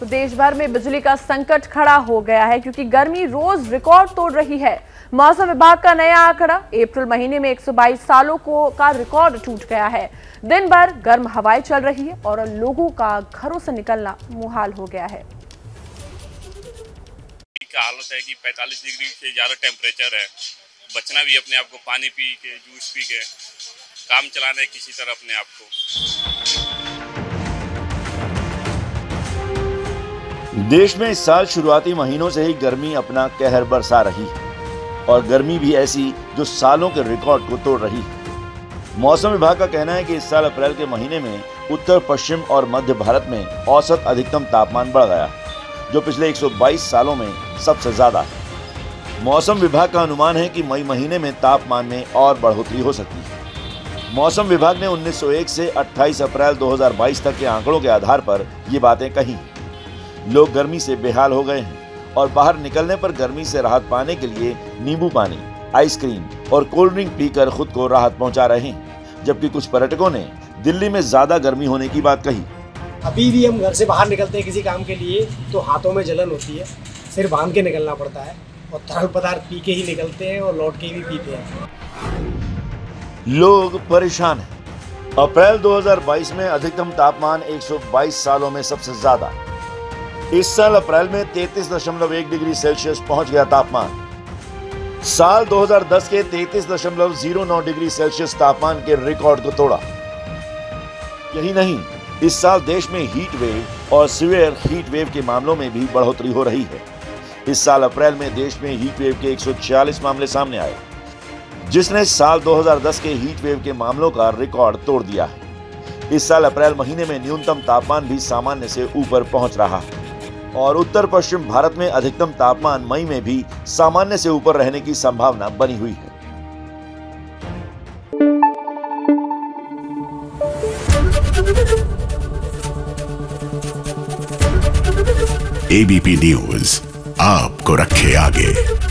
तो देश भर में बिजली का संकट खड़ा हो गया है क्योंकि गर्मी रोज रिकॉर्ड तोड़ रही है। मौसम विभाग का नया आंकड़ा अप्रैल महीने में 122 सालों का रिकॉर्ड टूट गया है। दिन भर गर्म हवाएं चल रही है और लोगों का घरों से निकलना मुहाल हो गया है। क्या हालत है कि 45 डिग्री से ज्यादा टेम्परेचर है। बचना भी अपने आप को पानी पी के, जूस पी के काम चलाना है किसी तरह अपने आप को। देश में इस साल शुरुआती महीनों से ही गर्मी अपना कहर बरसा रही है और गर्मी भी ऐसी जो सालों के रिकॉर्ड को तोड़ रही है। मौसम विभाग का कहना है कि इस साल अप्रैल के महीने में उत्तर पश्चिम और मध्य भारत में औसत अधिकतम तापमान बढ़ गया जो पिछले 122 सालों में सबसे ज्यादा है। मौसम विभाग का अनुमान है कि मई महीने में तापमान में और बढ़ोतरी हो सकती है। मौसम विभाग ने 1901 से 28 अप्रैल 2022 तक के आंकड़ों के आधार पर ये बातें कही। लोग गर्मी से बेहाल हो गए हैं और बाहर निकलने पर गर्मी से राहत पाने के लिए नींबू पानी, आइसक्रीम और कोल्ड ड्रिंक पीकर खुद को राहत पहुंचा रहे हैं, जबकि कुछ पर्यटकों ने दिल्ली में ज्यादा गर्मी होने की बात कही। अभी भी हम घर से बाहर निकलते हैं किसी काम के लिए तो हाथों में जलन होती है, सिर बांध के निकलना पड़ता है और तरल पदार्थ पी के ही निकलते हैं और लौट के भी पीते हैं। लोग परेशान हैं। अप्रैल 2022 में अधिकतम तापमान 122 सालों में सबसे ज्यादा। इस साल अप्रैल में 33.1 डिग्री सेल्सियस पहुँच गया तापमान। साल 2010 के 33.09 डिग्री सेल्सियस तापमान के रिकॉर्ड को तोड़ा। यही नहीं, इस साल देश में हीट वेव और सीवियर हीट वेव के मामलों में भी बढ़ोतरी हो रही है। इस साल अप्रैल में देश में हीट वेव के 146 मामले सामने आए, जिसने साल 2010 के हीट वेव के मामलों का रिकॉर्ड तोड़ दिया है। इस साल अप्रैल महीने में न्यूनतम तापमान भी सामान्य से ऊपर पहुंच रहा है और उत्तर पश्चिम भारत में अधिकतम तापमान मई में भी सामान्य से ऊपर रहने की संभावना बनी हुई है। एबीपी न्यूज़ आपको रखे आगे।